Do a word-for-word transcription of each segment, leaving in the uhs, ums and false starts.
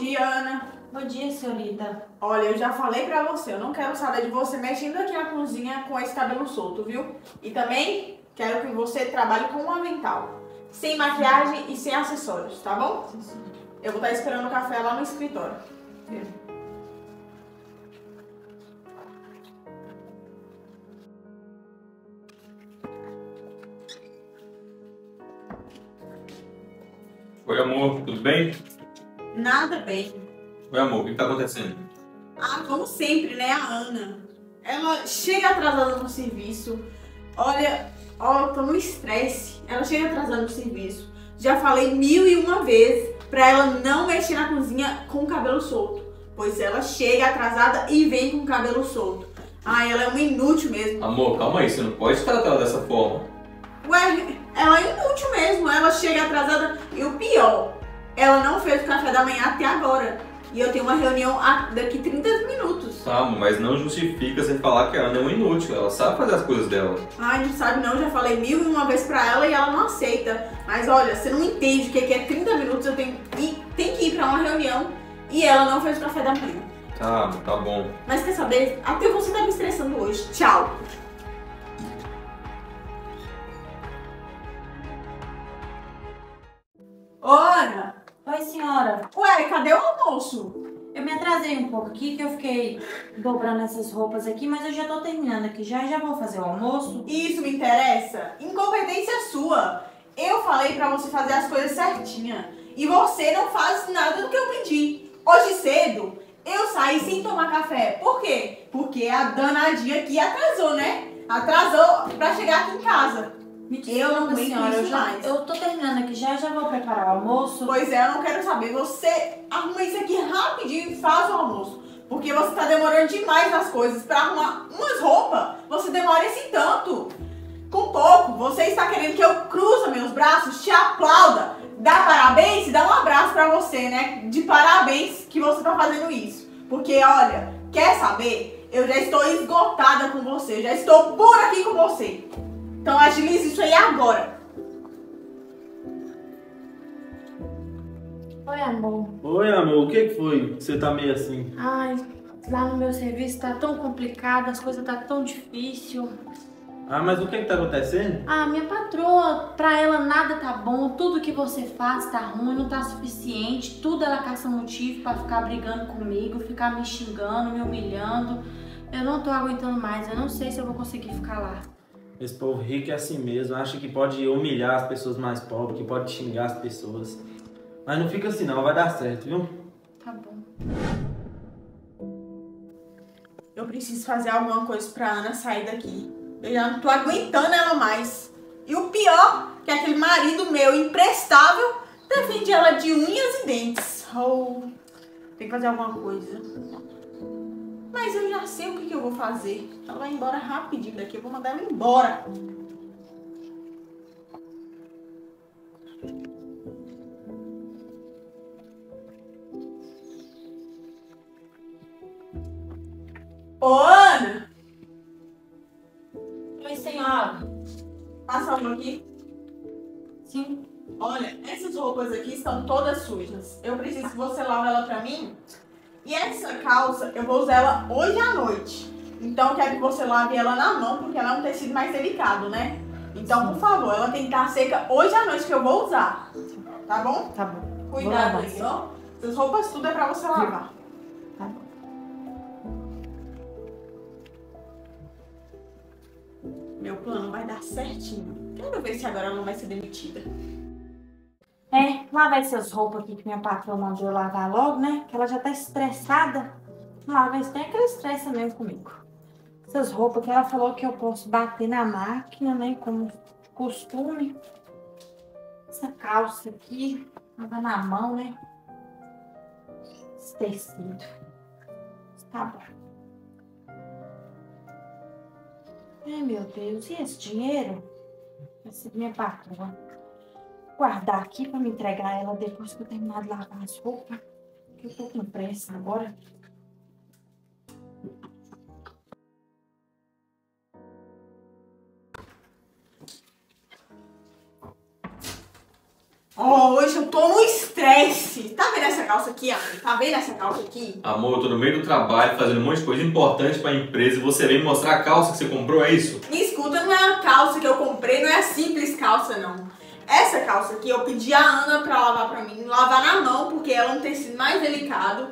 dia, Ana. Bom dia, senhorita. Olha, eu já falei pra você, eu não quero saber de você mexendo aqui na cozinha com esse cabelo solto, viu? E também quero que você trabalhe com um avental, sem maquiagem e sem acessórios, tá bom? Sim, sim. Eu vou estar esperando o café lá no escritório. Sim. Oi, amor, tudo bem? Nada bem. Oi, amor, o que tá acontecendo? Ah, como sempre, né, a Ana. Ela chega atrasada no serviço. Olha, ó, tô no estresse. Ela chega atrasada no serviço. Já falei mil e uma vezes pra ela não mexer na cozinha com o cabelo solto. Pois ela chega atrasada e vem com o cabelo solto. Ah, ela é uma inútil mesmo. Amor, calma aí, você não pode tratar ela dessa forma. Ué, ela é inútil mesmo, ela chega atrasada e o pior, ela não fez o café da manhã até agora. E eu tenho uma reunião daqui trinta minutos. Tá, mas não justifica você falar que a Ana é uma inútil, ela sabe fazer as coisas dela. Ai, não sabe não, já falei mil e uma vez pra ela e ela não aceita. Mas olha, você não entende o que é trinta minutos, eu tenho que, tenho que ir pra uma reunião e ela não fez o café da manhã. Tá, tá bom. Mas quer saber, até você tá me estressando hoje, tchau. Ora! Oi, senhora. Ué, cadê o almoço? Eu me atrasei um pouco aqui, que eu fiquei dobrando essas roupas aqui, mas eu já tô terminando aqui já e já vou fazer o almoço. Isso me interessa. Incompetência sua. Eu falei pra você fazer as coisas certinha e você não faz nada do que eu pedi. Hoje cedo, eu saí sem tomar café. Por quê? Porque a danadinha aqui atrasou, né? Atrasou pra chegar aqui em casa. Me eu não aguento senhora, isso mais. Eu tô terminando aqui já, já vou preparar o almoço. Pois é, eu não quero saber. Você arruma isso aqui rapidinho e faz o almoço. Porque você tá demorando demais nas coisas. Pra arrumar umas roupas, você demora esse tanto. Com pouco, você está querendo que eu cruze meus braços, te aplauda, dá parabéns e dá um abraço pra você, né? De parabéns que você tá fazendo isso. Porque, olha, quer saber? Eu já estou esgotada com você, eu já estou por aqui com você. Então agilize isso aí agora. Oi, amor. Oi, amor. O que foi? Você tá meio assim? Ai, lá no meu serviço tá tão complicado, as coisas tá tão difícil. Ah, mas o que que tá acontecendo? Ah, minha patroa, pra ela nada tá bom, tudo que você faz tá ruim, não tá suficiente, tudo ela caça motivo pra ficar brigando comigo, ficar me xingando, me humilhando. Eu não tô aguentando mais, eu não sei se eu vou conseguir ficar lá. Esse povo rico é assim mesmo, acha que pode humilhar as pessoas mais pobres, que pode xingar as pessoas. Mas não fica assim não, vai dar certo, viu? Tá bom. Eu preciso fazer alguma coisa pra Ana sair daqui. Eu já não tô aguentando ela mais. E o pior, que aquele marido meu imprestável defende ela de unhas e dentes. Oh, tem que fazer alguma coisa. Mas eu já sei o que eu vou fazer. Ela vai embora rapidinho daqui. Eu vou mandar ela embora. Ô, Ana! Oi, senhora. Passa uma aqui? Sim. Olha, essas roupas aqui estão todas sujas. Eu preciso que você lave ela pra mim. E essa calça, eu vou usar ela hoje à noite. Então, eu quero que você lave ela na mão, porque ela é um tecido mais delicado, né? Então, por favor, ela tem que estar seca hoje à noite, que eu vou usar. Tá bom? Tá bom. Cuidado aí, ó. Essas roupas tudo é pra você lavar. Tá bom. Meu plano vai dar certinho. Quero ver se agora ela não vai ser demitida. É, lava essas roupas aqui que minha patroa mandou eu lavar logo, né? Que ela já tá estressada. Lava isso, tem aquela estressa mesmo comigo. Essas roupas que ela falou que eu posso bater na máquina, né? Como costume. Essa calça aqui, lava na mão, né? Esse tecido. Tá bom. Ai, meu Deus, e esse dinheiro? Esse minha patroa. Guardar aqui pra me entregar ela depois que eu terminar de lavar as roupas. Que eu tô com pressa agora. Oh, hoje eu tô no estresse. Tá vendo essa calça aqui, amor? Tá vendo essa calça aqui? Amor, eu tô no meio do trabalho, fazendo um monte de coisa importante pra empresa e você vem mostrar a calça que você comprou, é isso? Me escuta, não é a calça que eu comprei, não é a simples calça, não. Essa calça aqui eu pedi a Ana pra lavar pra mim, lavar na mão, porque ela é um tecido mais delicado.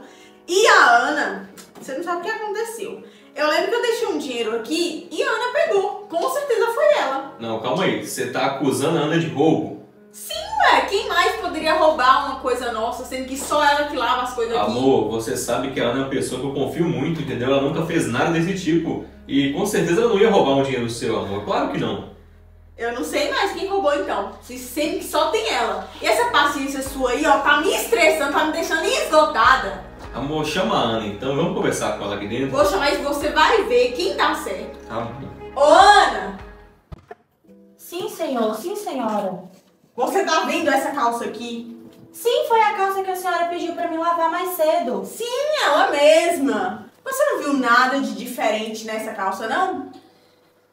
E a Ana, você não sabe o que aconteceu. Eu lembro que eu deixei um dinheiro aqui e a Ana pegou. Com certeza foi ela. Não, calma aí. Você tá acusando a Ana de roubo? Sim, ué. Quem mais poderia roubar uma coisa nossa, sendo que só ela que lava as coisas aqui? Amor, você sabe que a Ana é uma pessoa que eu confio muito, entendeu? Ela nunca fez nada desse tipo. E com certeza ela não ia roubar um dinheiro seu, amor. Claro que não. Eu não sei mais quem roubou, então. Sendo que só tem ela. E essa paciência sua aí, ó, tá me estressando, tá me deixando esgotada. Amor, chama a Ana então, vamos conversar com ela aqui dentro. Vou chamar e você vai ver quem tá certo. Tá bom. Ô, Ana! Sim, senhor. Sim, senhora. Você tá vendo essa calça aqui? Sim, foi a calça que a senhora pediu pra me lavar mais cedo. Sim, ela mesma. Você não viu nada de diferente nessa calça, não?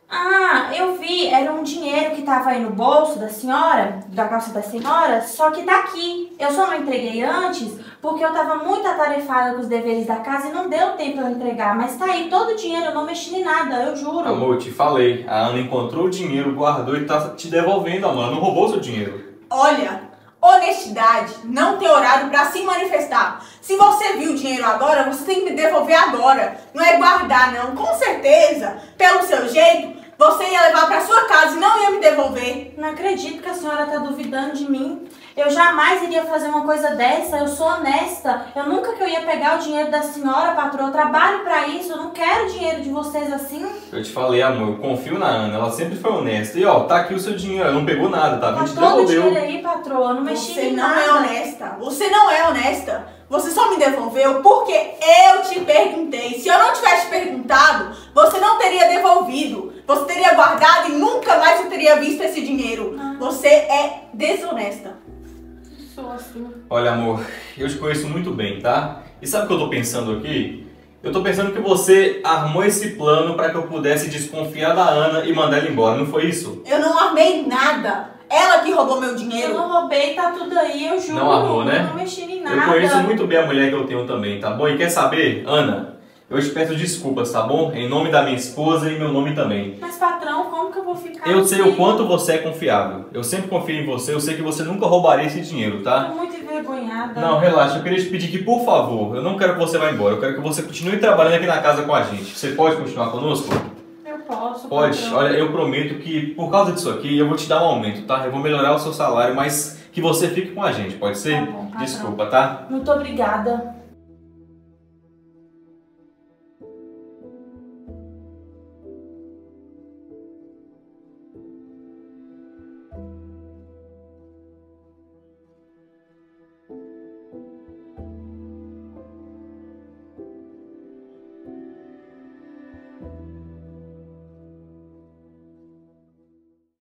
Ah, eu vi. Era um dinheiro que tava aí no bolso da senhora, da calça da senhora, só que tá aqui. Eu só não entreguei antes porque eu tava muito atarefada com os deveres da casa e não deu tempo eu entregar. Mas tá aí todo o dinheiro, eu não mexi em nada, eu juro. Amor, eu te falei. A Ana encontrou o dinheiro, guardou e tá te devolvendo, amor. Ela não roubou seu dinheiro. Olha, honestidade não tem horário pra se manifestar. Se você viu o dinheiro agora, você tem que me devolver agora. Não é guardar, não. Com certeza, pelo seu jeito, você ia levar pra sua casa e não ia me devolver. Não acredito que a senhora tá duvidando de mim. Eu jamais iria fazer uma coisa dessa, eu sou honesta. Eu nunca que eu ia pegar o dinheiro da senhora, patroa. Eu trabalho pra isso, eu não quero dinheiro de vocês assim. Eu te falei, amor, eu confio na Ana, ela sempre foi honesta. E ó, tá aqui o seu dinheiro, ela não pegou nada, tá? Tá todo o dinheiro aí, patroa, eu não mexi em nada. Você não é honesta, você não é honesta. Você só me devolveu porque eu te perguntei. Se eu não tivesse perguntado, você não teria devolvido. Você teria guardado e nunca mais eu teria visto esse dinheiro. Ah. Você é desonesta. Sou assim. Olha, amor, eu te conheço muito bem, tá? E sabe o que eu tô pensando aqui? Eu tô pensando que você armou esse plano pra que eu pudesse desconfiar da Ana e mandar ela embora, não foi isso? Eu não armei nada. Ela que roubou meu dinheiro. Eu não roubei, tá tudo aí, eu juro. Não armou, né? Eu não mexi em nada. Eu conheço muito bem a mulher que eu tenho também, tá bom? E quer saber, Ana? Eu te peço desculpas, tá bom? Em nome da minha esposa e meu nome também. Mas, patrão, como que eu vou ficar? Eu sei assim? O quanto você é confiável. Eu sempre confio em você. Eu sei que você nunca roubaria esse dinheiro, tá? Eu tô muito envergonhada. Não, relaxa. Eu queria te pedir que, por favor, eu não quero que você vá embora. Eu quero que você continue trabalhando aqui na casa com a gente. Você pode continuar conosco? Eu posso, Pode. Patrão. Olha, eu prometo que, por causa disso aqui, eu vou te dar um aumento, tá? Eu vou melhorar o seu salário, mas que você fique com a gente, pode ser? Tá bom, patrão. Desculpa, tá? Muito obrigada.